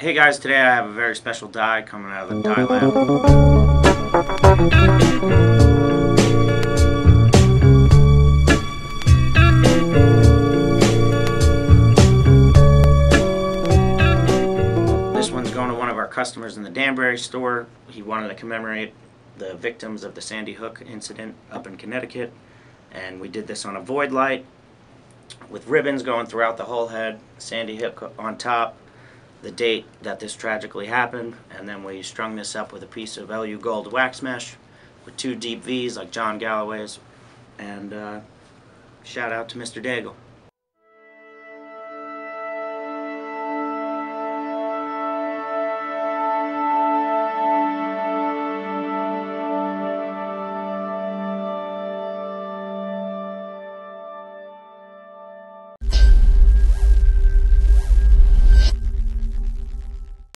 Hey guys, today I have a very special dye coming out of the dye lab. This one's going to one of our customers in the Danbury store. He wanted to commemorate the victims of the Sandy Hook incident up in Connecticut, and we did this on a void light with ribbons going throughout the whole head, Sandy Hook on top, the date that this tragically happened, and then we strung this up with a piece of LU gold wax mesh with two deep V's like John Galloway's, and shout out to Mr. Daigle.